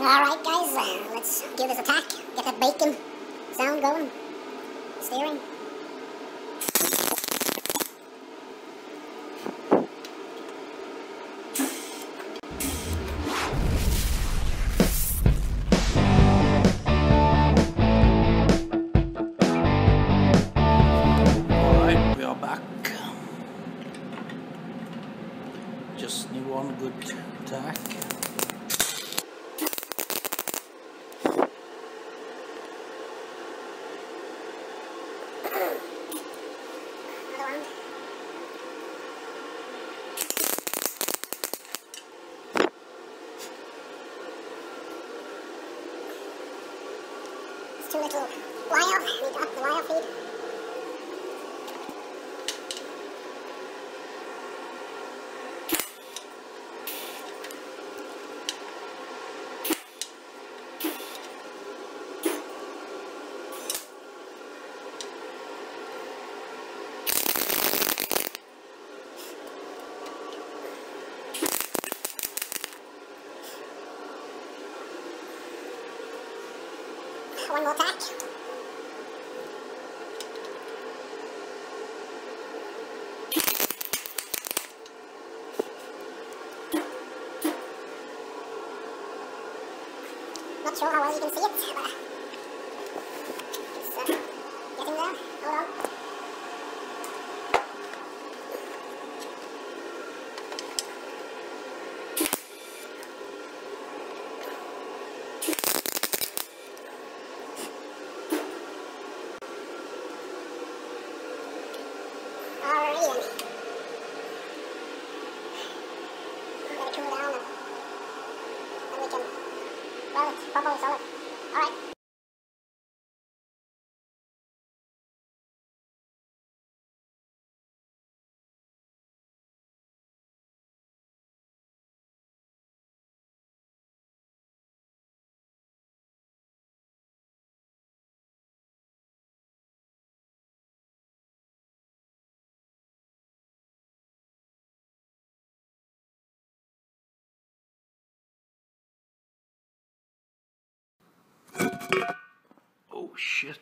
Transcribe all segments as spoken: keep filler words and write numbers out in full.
Alright guys, uh, let's give this a tack. Get that bacon sound going. Steering. Just need one good tack. It's too little wire. I need to up the wire feed. One more tack. Not sure how well you can see it, but it's uh, getting there. Hold on. Alright. Oh shit.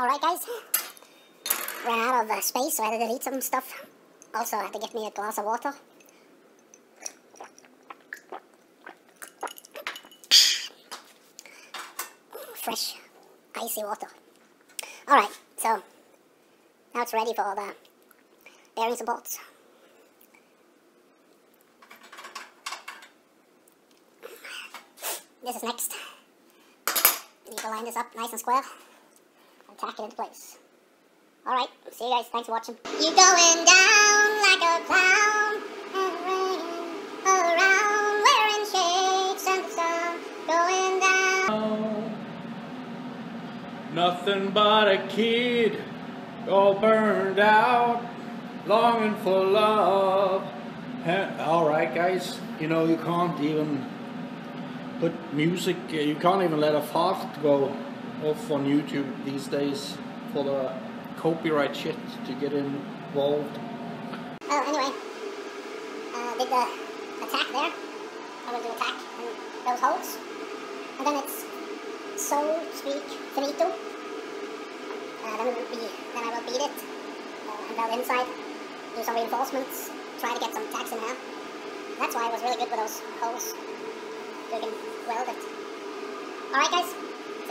Alright guys, ran out of uh, space, so I had to delete some stuff. Also, I had to get me a glass of water. Fresh, icy water. Alright, so now it's ready for all the bearings and bolts. This is next. You can line this up nice and square. Tack it into place. Alright, see you guys. Thanks for watching. You're going down like a clown, and raining all around, wearing shakes and the sun, going down. Nothing but a kid, all burned out, longing for love. Alright guys, you know you can't even put music, you can't even let a fart go off on YouTube these days for the copyright shit to get involved. Oh, anyway, uh, did the attack there. I will do attack and those holes, and then it's so speak finito. Uh, then it will be, then I will beat it uh, and build inside, do some reinforcements, try to get some tacks in there. That's why I was really good with those holes. You can weld it. All right, guys. See